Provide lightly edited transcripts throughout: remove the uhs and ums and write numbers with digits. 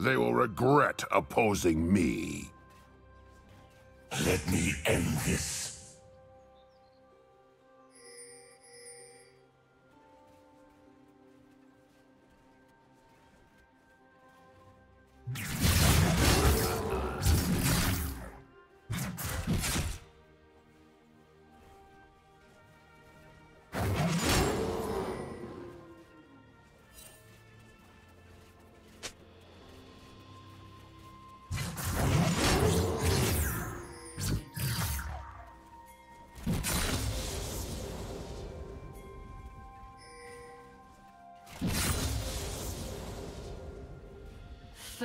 They will regret opposing me. Let me end this.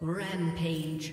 Rampage.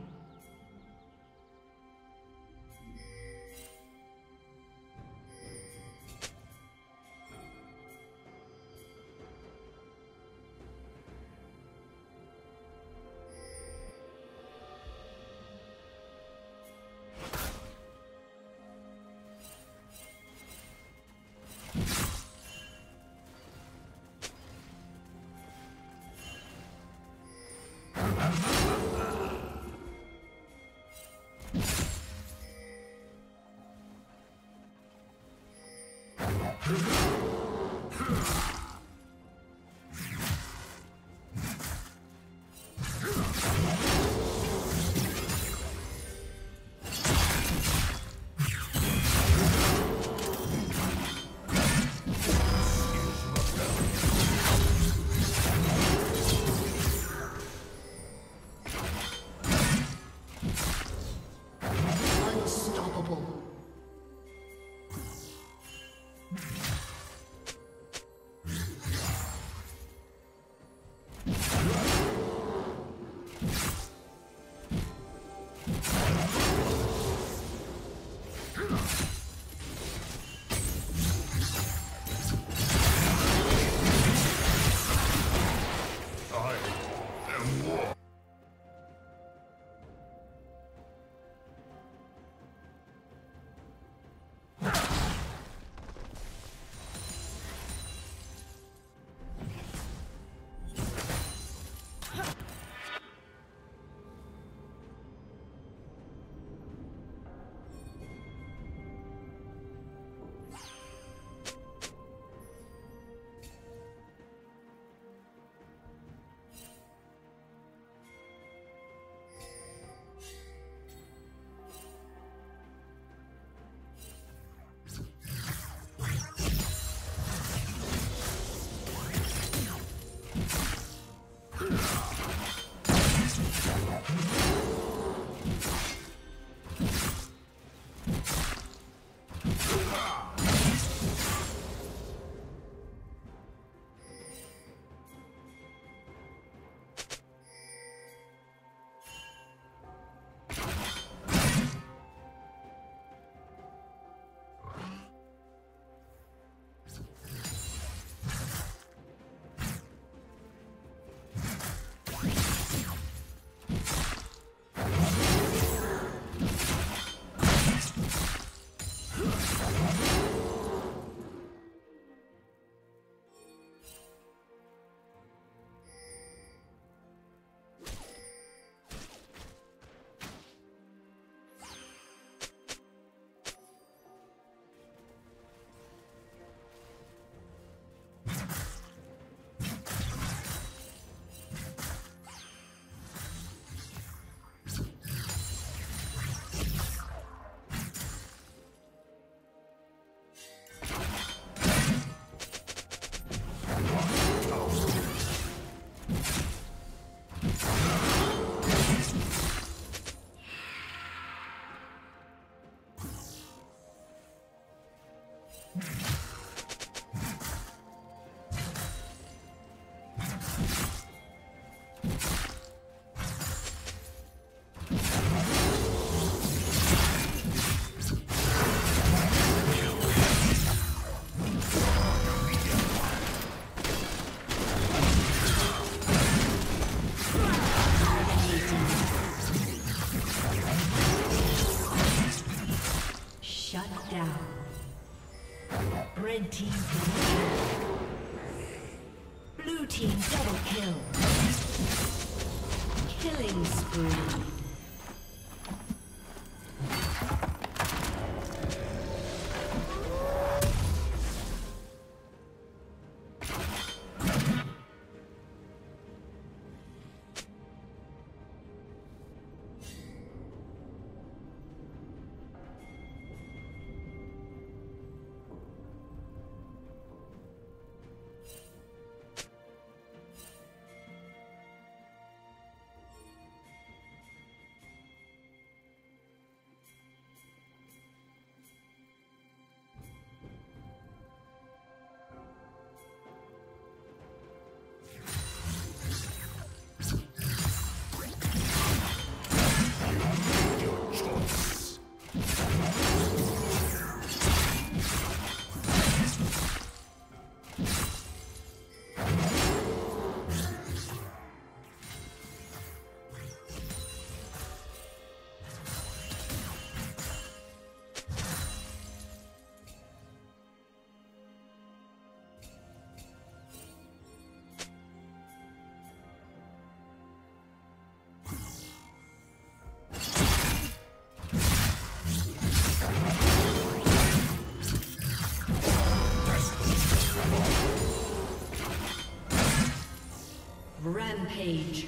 Blue team double kill. Killing spree. Page.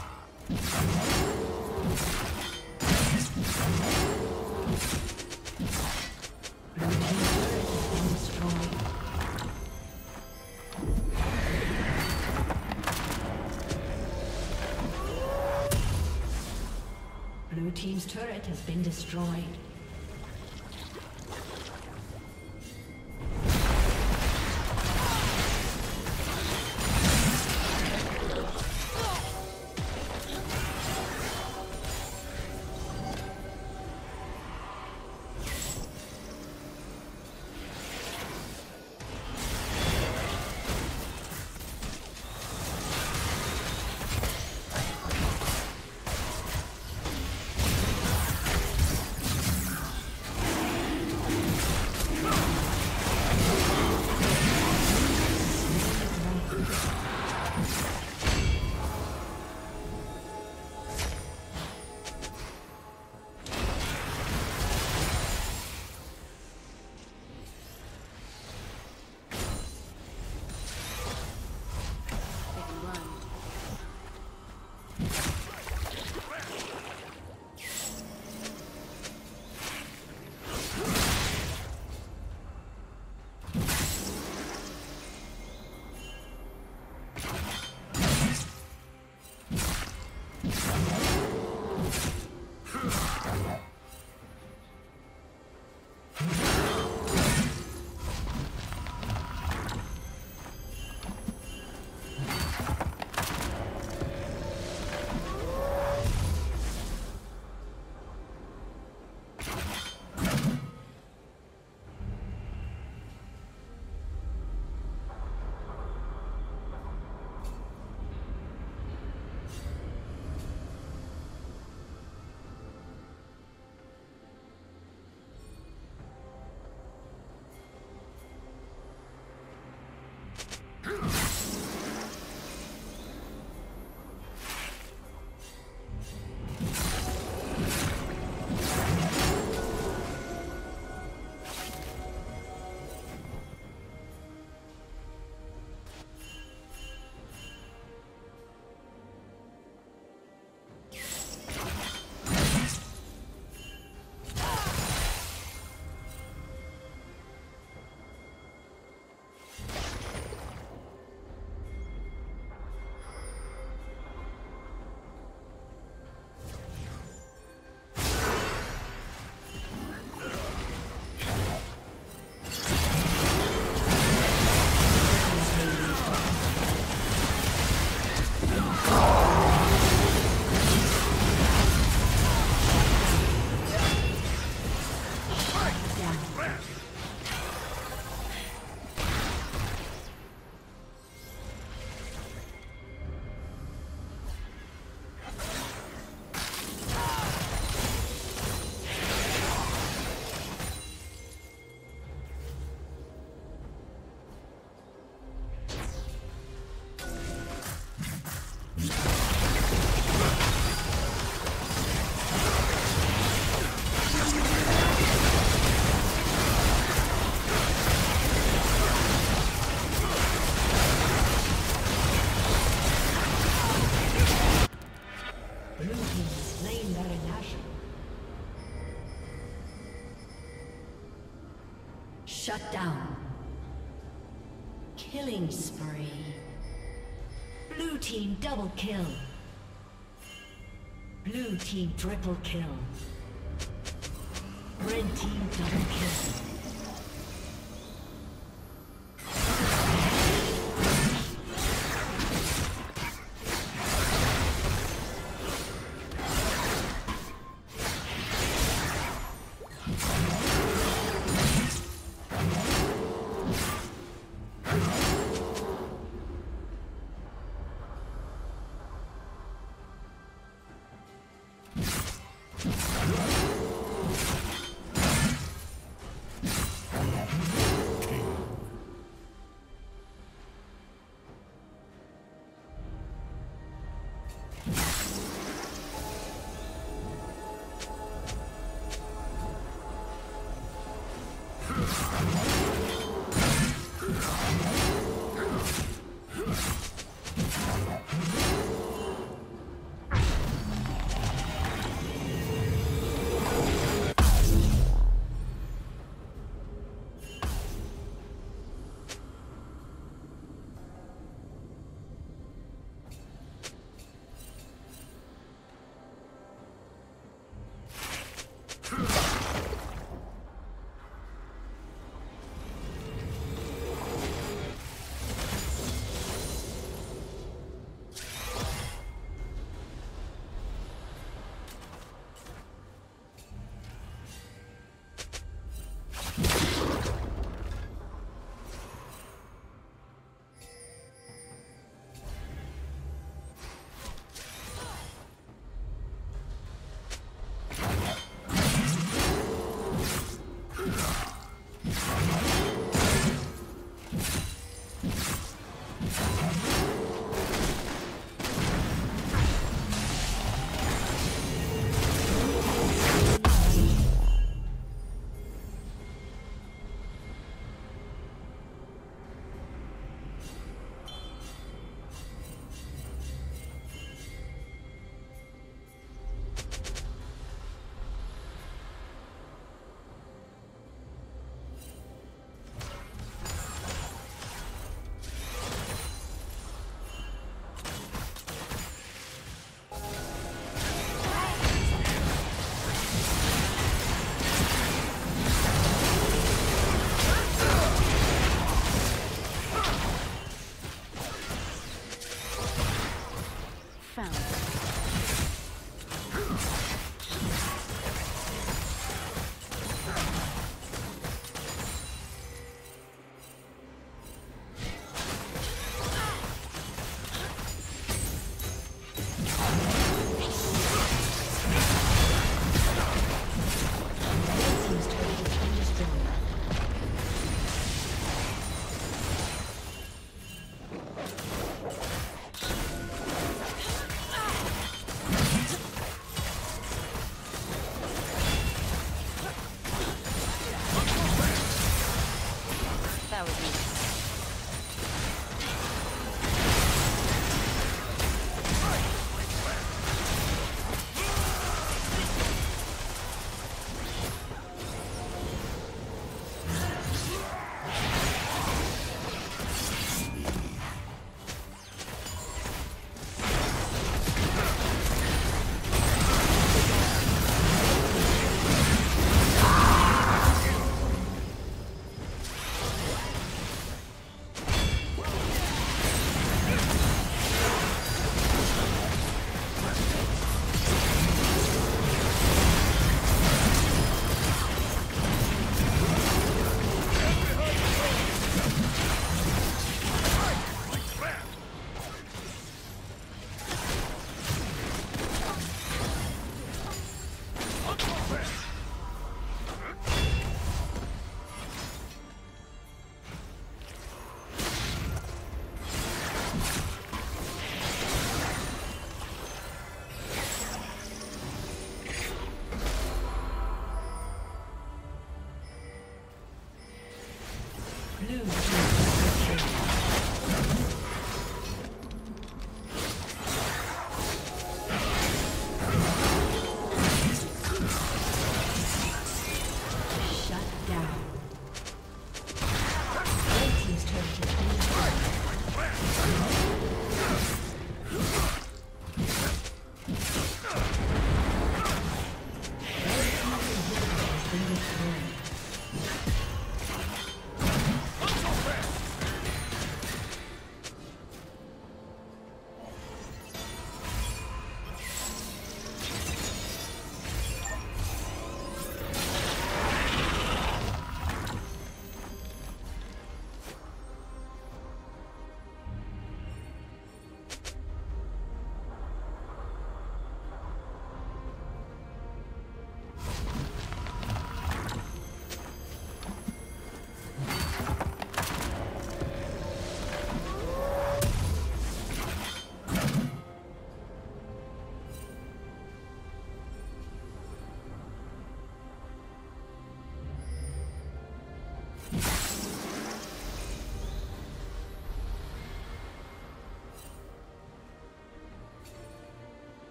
Team's turret has been destroyed. Shut down. Killing spree. Blue team double kill. Blue team triple kill. Red team double kill.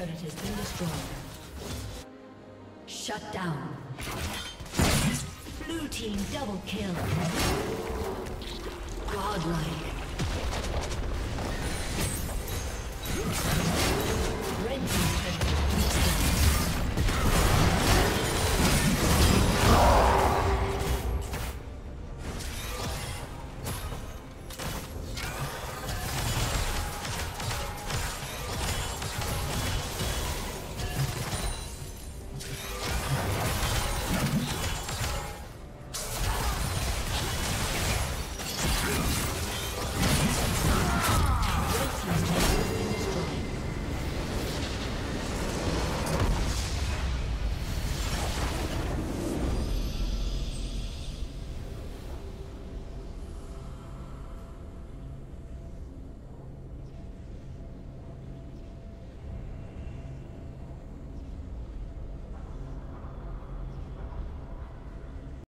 Has been destroyed. Shut down. Blue team double kill. Godlike.